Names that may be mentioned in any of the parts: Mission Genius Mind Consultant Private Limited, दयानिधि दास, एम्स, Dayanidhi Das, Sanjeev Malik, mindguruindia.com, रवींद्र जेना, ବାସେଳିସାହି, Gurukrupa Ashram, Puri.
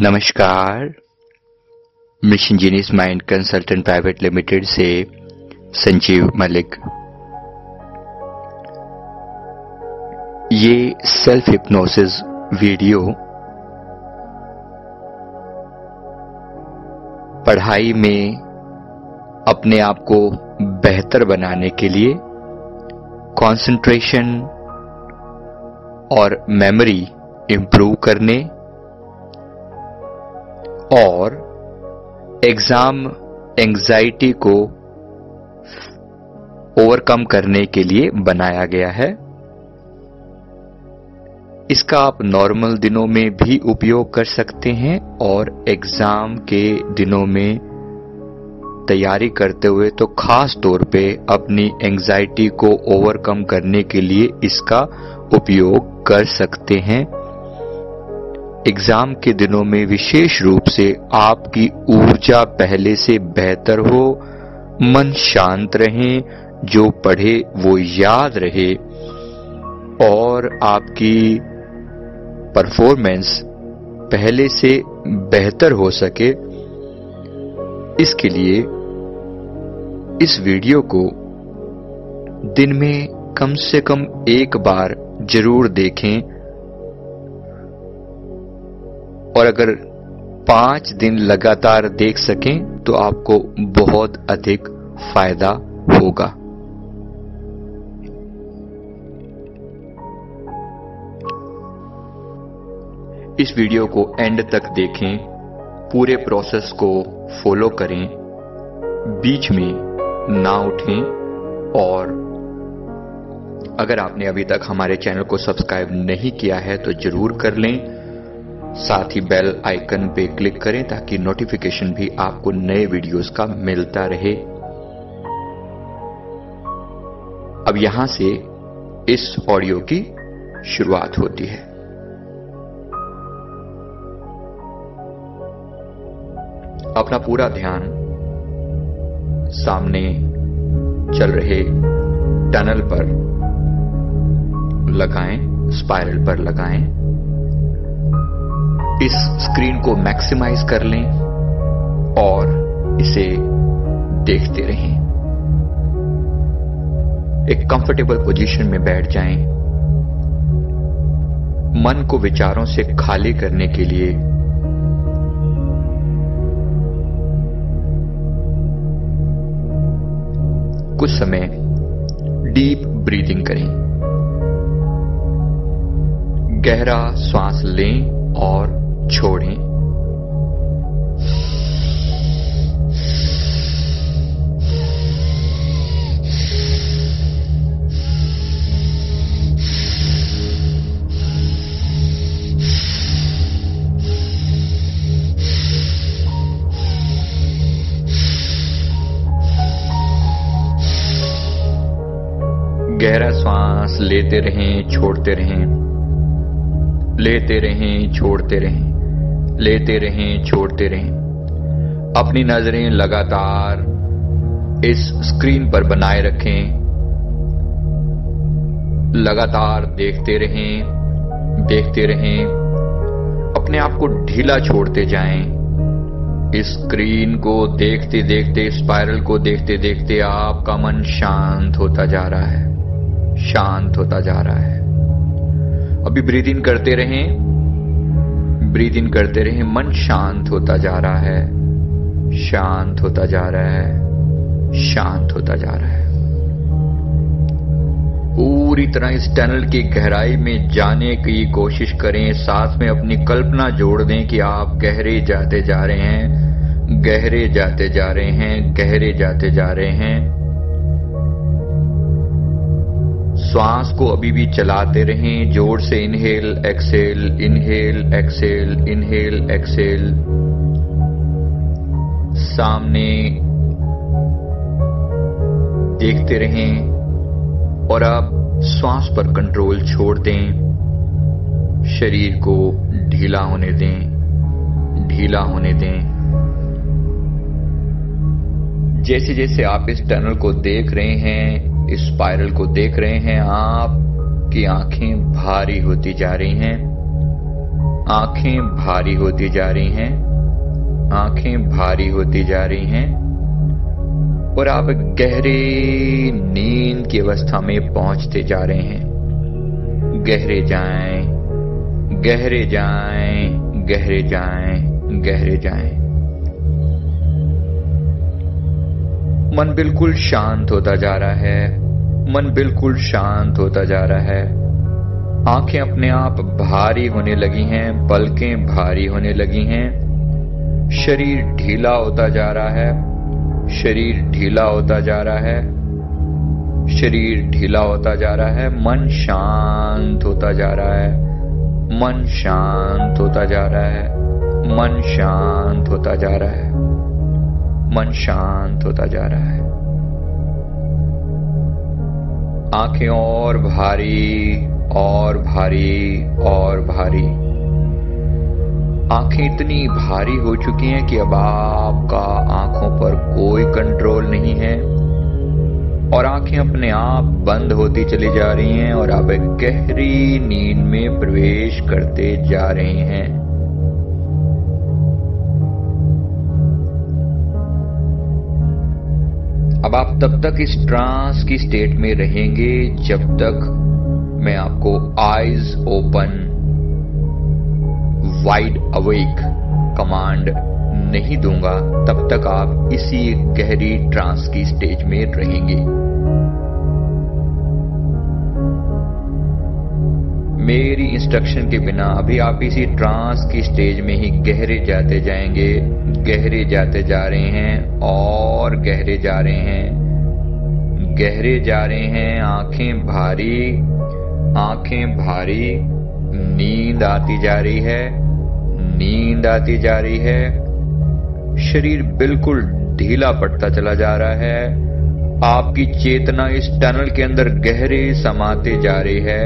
नमस्कार। Mission genius mind consultant private limited से संजीव मलिक। ये सेल्फ हिप्नोसिस वीडियो पढ़ाई में अपने आप को बेहतर बनाने के लिए कंसंट्रेशन और मेमोरी इंप्रूव करने और एग्जाम एंग्जाइटी को ओवरकम करने के लिए बनाया गया है। इसका आप नॉर्मल दिनों में भी उपयोग कर सकते हैं और एग्जाम के दिनों में तैयारी करते हुए तो खास तौर पे अपनी एंग्जाइटी को ओवरकम करने के लिए इसका उपयोग कर सकते हैं। एग्जाम के दिनों में विशेष रूप से आपकी ऊर्जा पहले से बेहतर हो, मन शांत रहे, जो पढ़े वो याद रहे और आपकी परफॉर्मेंस पहले से बेहतर हो सके। इसके लिए इस वीडियो को दिन में कम से कम एक बार जरूर देखें और अगर 5 दिन लगातार देख सकें तो आपको बहुत अधिक फायदा होगा। इस वीडियो को एंड तक देखें, पूरे प्रोसेस को फॉलो करें, बीच में ना उठें। और अगर आपने अभी तक हमारे चैनल को सब्सक्राइब नहीं किया है तो जरूर कर लें, साथ ही बेल आइकन पे क्लिक करें ताकि नोटिफिकेशन भी आपको नए वीडियोस का मिलता रहे। अब यहां से इस ऑडियो की शुरुआत होती है। अपना पूरा ध्यान सामने चल रहे टनल पर लगाएं, स्पाइरल पर लगाएं। इस स्क्रीन को मैक्सिमाइज कर लें और इसे देखते रहें। एक कंफर्टेबल पोजीशन में बैठ जाएं। मन को विचारों से खाली करने के लिए कुछ समय डीप ब्रीदिंग करें, गहरा श्वास लें और छोड़ें। गहरा श्वास लेते रहें, छोड़ते रहें, लेते रहें, छोड़ते रहें, लेते रहें, छोड़ते रहें। अपनी नजरें लगातार इस स्क्रीन पर बनाए रखें, लगातार देखते रहें, देखते रहें। अपने आप को ढीला छोड़ते जाएं। इस स्क्रीन को देखते देखते, स्पाइरल को देखते देखते आपका मन शांत होता जा रहा है, शांत होता जा रहा है। अभी ब्रीथ इन करते रहें, ब्रीथ इन करते रहें। मन शांत होता जा रहा है, शांत होता जा रहा है, शांत होता जा रहा है। पूरी तरह इस टनल की गहराई में जाने की कोशिश करें। साथ में अपनी कल्पना जोड़ दें कि आप गहरे जाते जा रहे हैं, गहरे जाते जा रहे हैं, गहरे जाते जा रहे हैं। श्वास को अभी भी चलाते रहें, जोर से inhale exhale, inhale exhale, inhale exhale. सामने देखते रहें और अब श्वास पर कंट्रोल छोड़ दें। शरीर को ढीला होने दें, ढीला होने दें। जैसे जैसे आप इस टनल को देख रहे हैं, इस स्पाइरल को देख रहे हैं, आपकी आंखें भारी होती जा रही हैं, आंखें भारी होती जा रही हैं, आंखें भारी होती जा रही हैं और आप गहरे नींद की अवस्था में पहुंचते जा रहे हैं। गहरे जाएं, गहरे जाएं, गहरे जाएं, गहरे जाएं। मन बिल्कुल शांत होता जा रहा है, मन बिल्कुल शांत होता जा रहा है। आंखें अपने आप भारी होने लगी हैं, पलकें भारी होने लगी हैं। शरीर ढीला होता जा रहा है, शरीर ढीला होता जा रहा है, शरीर ढीला होता जा रहा है। मन शांत होता जा रहा है, मन शांत होता जा रहा है, मन शांत होता जा रहा है, मन शांत होता जा रहा है। आंखें और भारी और भारी और भारी। आंखें इतनी भारी हो चुकी हैं कि अब आपका आंखों पर कोई कंट्रोल नहीं है और आंखें अपने आप बंद होती चली जा रही हैं और आप गहरी नींद में प्रवेश करते जा रहे हैं। अब आप तब तक इस ट्रांस की स्टेट में रहेंगे जब तक मैं आपको eyes open wide awake command नहीं दूंगा, तब तक आप इसी गहरी ट्रांस की स्टेज में रहेंगे। मेरी इंस्ट्रक्शन के बिना अभी आप इसी ट्रांस की स्टेज में ही गहरे जाते जाएंगे। गहरे जाते जा रहे हैं और गहरे जा रहे हैं, गहरे जा रहे हैं। आंखें भारी, आंखें भारी। नींद आती जा रही है, नींद आती जा रही है। शरीर बिल्कुल ढीला पड़ता चला जा रहा है। आपकी चेतना इस टनल के अंदर गहरे समाते जा रही है।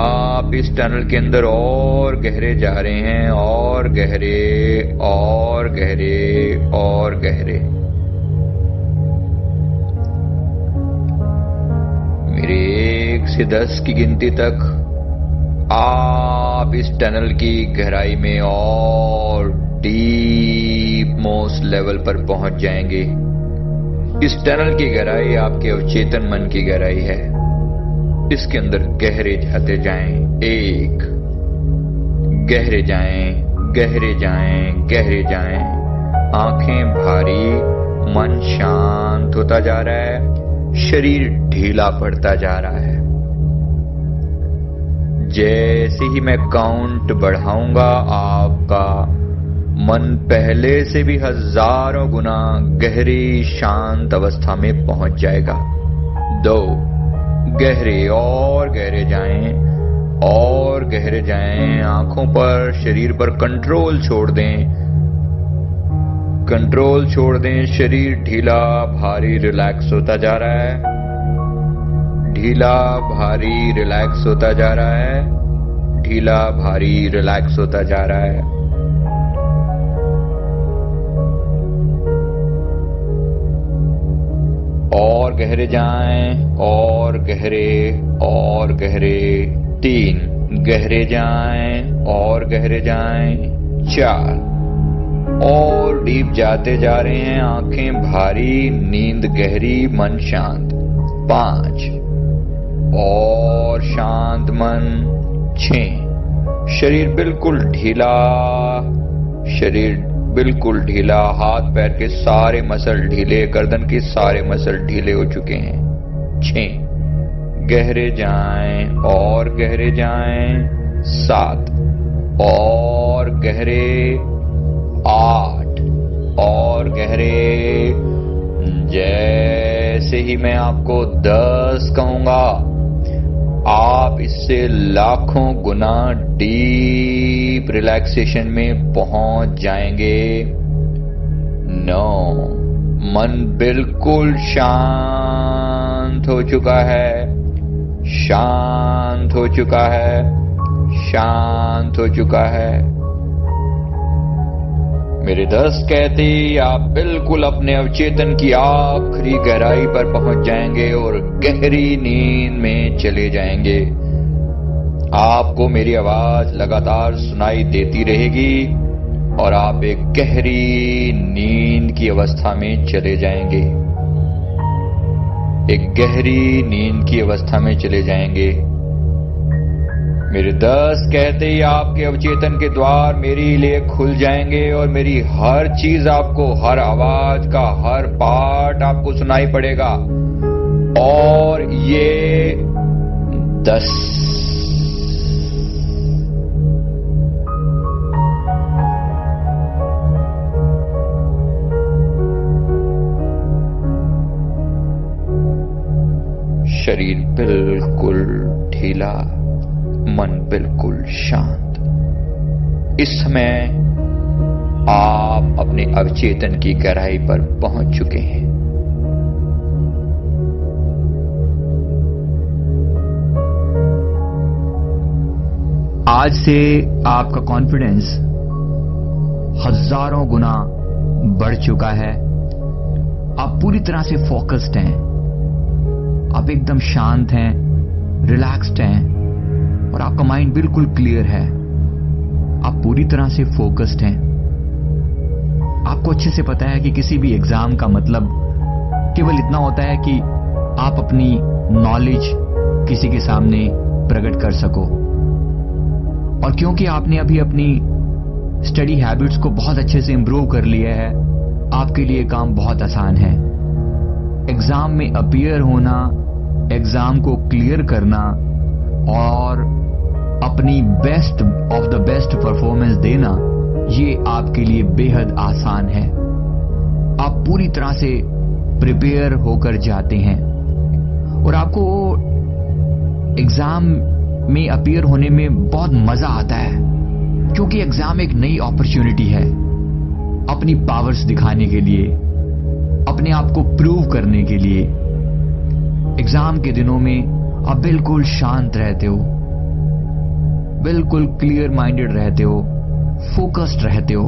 आप इस टनल के अंदर और गहरे जा रहे हैं और गहरे और गहरे और गहरे। मेरे 1 से 10 की गिनती तक आप इस टनल की गहराई में और डीप मोस्ट लेवल पर पहुंच जाएंगे। इस टनल की गहराई आपके अवचेतन मन की गहराई है। इसके अंदर गहरे जाते जाएं। 1 गहरे जाएं, गहरे जाएं, गहरे जाएं। आंखें भारी, मन शांत होता जा रहा है, शरीर ढीला पड़ता जा रहा है। जैसे ही मैं काउंट बढ़ाऊंगा आपका मन पहले से भी हजारों गुना गहरी शांत अवस्था में पहुंच जाएगा। 2 गहरे और गहरे जाएं और गहरे जाएं। आंखों पर, शरीर पर कंट्रोल छोड़ दें, कंट्रोल छोड़ दें। शरीर ढीला भारी रिलैक्स होता जा रहा है, ढीला भारी रिलैक्स होता जा रहा है, ढीला भारी रिलैक्स होता जा रहा है। और गहरे जाएं और गहरे और गहरे। 3 गहरे जाएं और गहरे जाएं। 4 और डीप जाते जा रहे हैं। आंखें भारी, नींद गहरी, मन शांत। 5 और शांत मन। 6 शरीर बिल्कुल ढीला, शरीर बिल्कुल ढीला। हाथ पैर के सारे मसल ढीले, गर्दन के सारे मसल ढीले हो चुके हैं। 6 गहरे जाएं और गहरे जाएं। 7 और गहरे। 8 और गहरे। जैसे ही मैं आपको 10 कहूंगा आप इससे लाखों गुना डीप रिलैक्सेशन में पहुंच जाएंगे। 9 मन बिल्कुल शांत हो चुका है, शांत हो चुका है, शांत हो चुका है। मेरे 10 कहते ही आप बिल्कुल अपने अवचेतन की आखिरी गहराई पर पहुंच जाएंगे और गहरी नींद में चले जाएंगे। आपको मेरी आवाज लगातार सुनाई देती रहेगी और आप एक गहरी नींद की अवस्था में चले जाएंगे, एक गहरी नींद की अवस्था में चले जाएंगे। मेरे 10 कहते ही आपके अवचेतन के द्वार मेरे लिए खुल जाएंगे और मेरी हर चीज आपको, हर आवाज का हर पार्ट आपको सुनाई पड़ेगा। और ये 10 शरीर बिल्कुल ढीला, मन बिल्कुल शांत। इस समय आप अपने अवचेतन की गहराई पर पहुंच चुके हैं। आज से आपका कॉन्फिडेंस हजारों गुना बढ़ चुका है। आप पूरी तरह से फोकस्ड हैं, आप एकदम शांत हैं, रिलैक्स्ड हैं और आपका माइंड बिल्कुल क्लियर है। आप पूरी तरह से फोकस्ड हैं। आपको अच्छे से पता है कि किसी भी एग्जाम का मतलब केवल इतना होता है कि आप अपनी नॉलेज किसी के सामने प्रकट कर सको। और क्योंकि आपने अभी अपनी स्टडी हैबिट्स को बहुत अच्छे से इंप्रूव कर लिया है, आपके लिए काम बहुत आसान है। एग्जाम में अपीयर होना, एग्जाम को क्लियर करना और अपनी best of the best performance देना, ये आपके लिए बेहद आसान है। आप पूरी तरह से प्रिपेयर होकर जाते हैं और आपको एग्जाम में अपीयर होने में बहुत मजा आता है, क्योंकि एग्जाम एक नई अपॉर्चुनिटी है अपनी पावर्स दिखाने के लिए, अपने आप को प्रूव करने के लिए। एग्जाम के दिनों में आप बिल्कुल शांत रहते हो, बिल्कुल क्लियर माइंडेड रहते हो, फोकस्ड रहते हो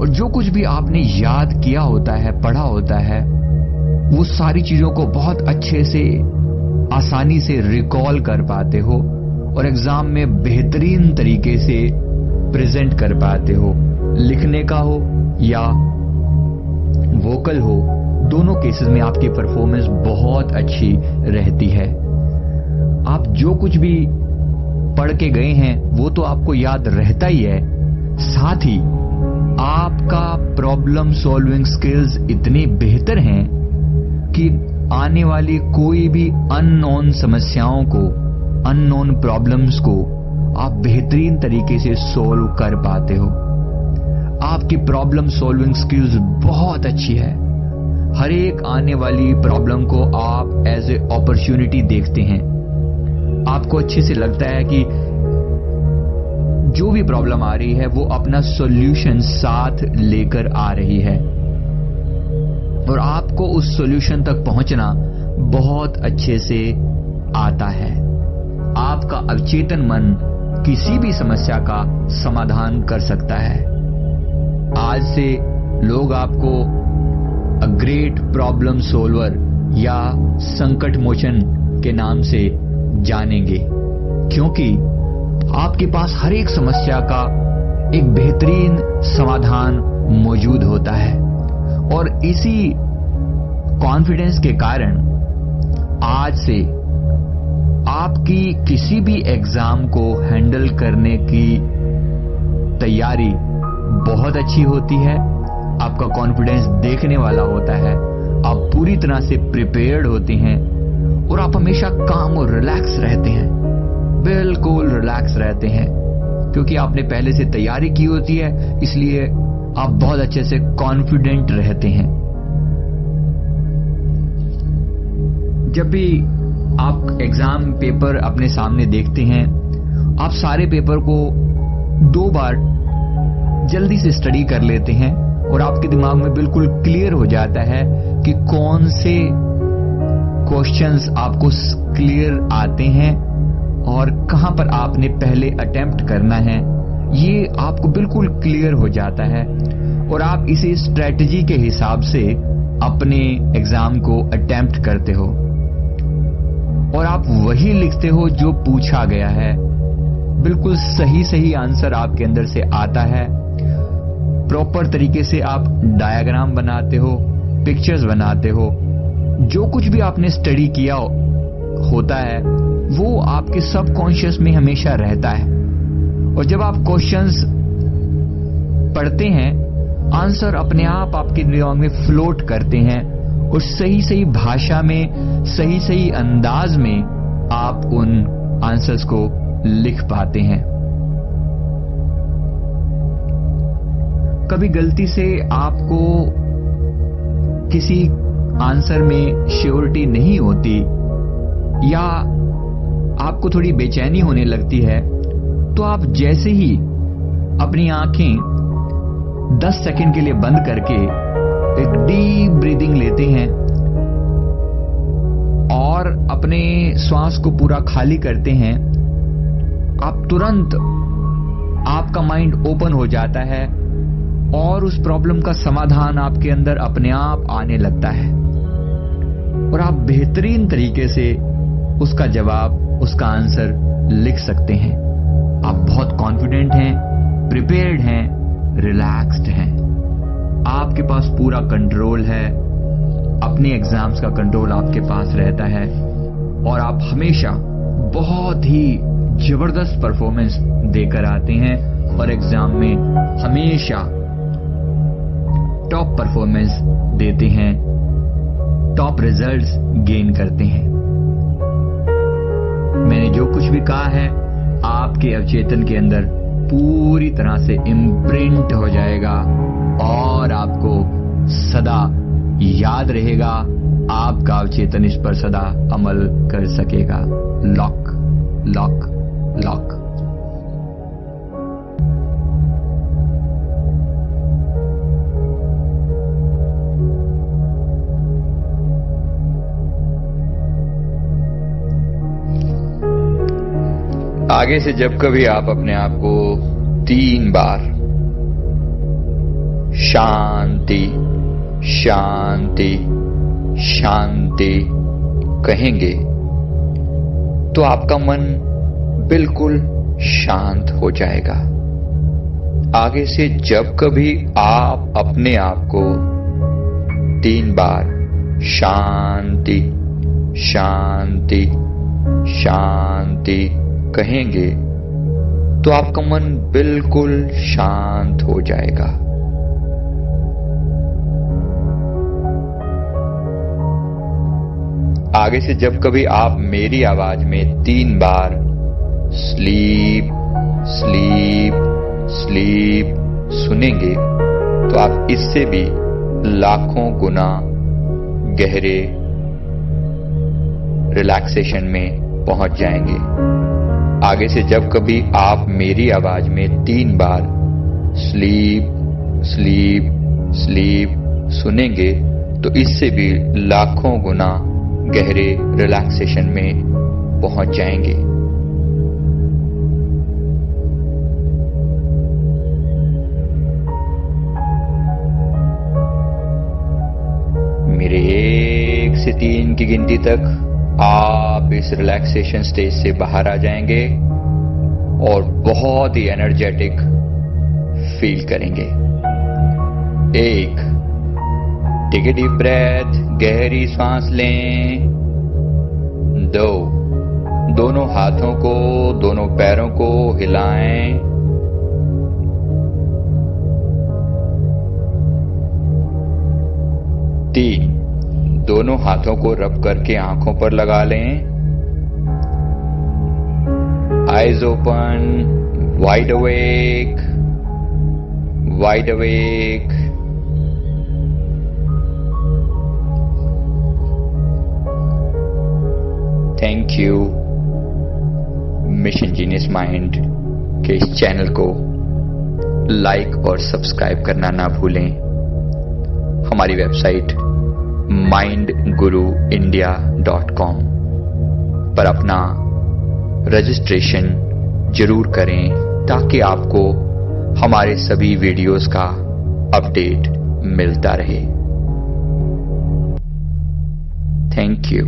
और जो कुछ भी आपने याद किया होता है, पढ़ा होता है, वो सारी चीजों को बहुत अच्छे से, आसानी से रिकॉल कर पाते हो और एग्जाम में बेहतरीन तरीके से प्रेजेंट कर पाते हो। लिखने का हो या वोकल हो, दोनों केसेस में आपकी परफॉर्मेंस बहुत अच्छी रहती है। आप जो कुछ भी पढ़ के गए हैं वो तो आपको याद रहता ही है, साथ ही आपका प्रॉब्लम सॉल्विंग स्किल्स इतने बेहतर हैं कि आने वाली कोई भी अननोन समस्याओं को, अननोन प्रॉब्लम्स को आप बेहतरीन तरीके से सॉल्व कर पाते हो। आपकी प्रॉब्लम सॉल्विंग स्किल्स बहुत अच्छी है। हर एक आने वाली प्रॉब्लम को आप एज ए अपॉर्चुनिटी देखते हैं। आपको अच्छे से लगता है कि जो भी प्रॉब्लम आ रही है वो अपना सॉल्यूशन साथ लेकर आ रही है और आपको उस सॉल्यूशन तक पहुंचना बहुत अच्छे से आता है। आपका अवचेतन मन किसी भी समस्या का समाधान कर सकता है। आज से लोग आपको अ ग्रेट प्रॉब्लम सोल्वर या संकट मोचन के नाम से जानेंगे, क्योंकि आपके पास हर एक समस्या का एक बेहतरीन समाधान मौजूद होता है। और इसी कॉन्फिडेंस के कारण आज से आपकी किसी भी एग्जाम को हैंडल करने की तैयारी बहुत अच्छी होती है। आपका कॉन्फिडेंस देखने वाला होता है, आप पूरी तरह से प्रिपेयर्ड होते हैं और आप हमेशा काम और रिलैक्स रहते हैं, बिल्कुल रिलैक्स रहते हैं, क्योंकि आपने पहले से तैयारी की होती है, इसलिए आप बहुत अच्छे से कॉन्फिडेंट रहते हैं। जब भी आप एग्जाम पेपर अपने सामने देखते हैं, आप सारे पेपर को 2 बार जल्दी से स्टडी कर लेते हैं और आपके दिमाग में बिल्कुल क्लियर हो जाता है कि कौन से क्वेश्चंस आपको क्लियर आते हैं और कहां पर आपने पहले अटेम्प्ट करना है, ये आपको बिल्कुल क्लियर हो जाता है और आप इसे स्ट्रेटजी के हिसाब से अपने एग्जाम को अटेम्प्ट करते हो। और आप वही लिखते हो जो पूछा गया है। बिल्कुल सही सही आंसर आपके अंदर से आता है। प्रॉपर तरीके से आप डायग्राम बनाते हो, पिक्चर्स बनाते हो, जो कुछ भी आपने स्टडी किया होता है वो आपके सबकॉन्शियस में हमेशा रहता है। और जब आप क्वेश्चंस पढ़ते हैं, आंसर अपने आप आपके दिमाग में फ्लोट करते हैं और सही सही भाषा में, सही सही अंदाज में आप उन आंसर्स को लिख पाते हैं। कभी गलती से आपको किसी आंसर में श्योरिटी नहीं होती या आपको थोड़ी बेचैनी होने लगती है, तो आप जैसे ही अपनी आंखें 10 सेकंड के लिए बंद करके एक डीप ब्रीदिंग लेते हैं और अपने श्वास को पूरा खाली करते हैं, आप तुरंत आपका माइंड ओपन हो जाता है और उस प्रॉब्लम का समाधान आपके अंदर अपने आप आने लगता है और आप बेहतरीन तरीके से उसका जवाब, उसका आंसर लिख सकते हैं। आप बहुत कॉन्फिडेंट हैं, प्रिपेयर्ड हैं, रिलैक्स्ड हैं, आपके पास पूरा कंट्रोल है, अपने एग्जाम्स का कंट्रोल आपके पास रहता है और आप हमेशा बहुत ही जबरदस्त परफॉर्मेंस देकर आते हैं और एग्जाम में हमेशा टॉप परफॉर्मेंस देते हैं, टॉप रिजल्ट्स गेन करते हैं। मैंने जो कुछ भी कहा है आपके अवचेतन के अंदर पूरी तरह से इम्प्रिंट हो जाएगा और आपको सदा याद रहेगा। आपका अवचेतन इस पर सदा अमल कर सकेगा। Lock lock lock. आगे से जब कभी आप अपने आप को 3 बार शांति शांति शांति कहेंगे तो आपका मन बिल्कुल शांत हो जाएगा। आगे से जब कभी आप अपने आप को 3 बार शांति शांति शांति कहेंगे तो आपका मन बिल्कुल शांत हो जाएगा। आगे से जब कभी आप मेरी आवाज में 3 बार स्लीप स्लीप स्लीप सुनेंगे तो आप इससे भी लाखों गुना गहरे रिलैक्सेशन में पहुंच जाएंगे। आगे से जब कभी आप मेरी आवाज में 3 बार स्लीप स्लीप स्लीप सुनेंगे तो इससे भी लाखों गुना गहरे रिलैक्सेशन में पहुंच जाएंगे। मेरे 1 से 3 की गिनती तक आप इस रिलैक्सेशन स्टेज से बाहर आ जाएंगे और बहुत ही एनर्जेटिक फील करेंगे। 1, टेक अ डीप ब्रेथ, गहरी सांस लें। 2, दोनों हाथों को, दोनों पैरों को हिलाएं। 3, दोनों हाथों को रब करके आंखों पर लगा लें। Eyes open, wide awake wide awake. Thank you mission genius mind के इस चैनल को लाइक और सब्सक्राइब करना ना भूलें। हमारी वेबसाइट mindguruindia.com पर अपना रजिस्ट्रेशन जरूर करें ताकि आपको हमारे सभी वीडियोस का अपडेट मिलता रहे। Thank you.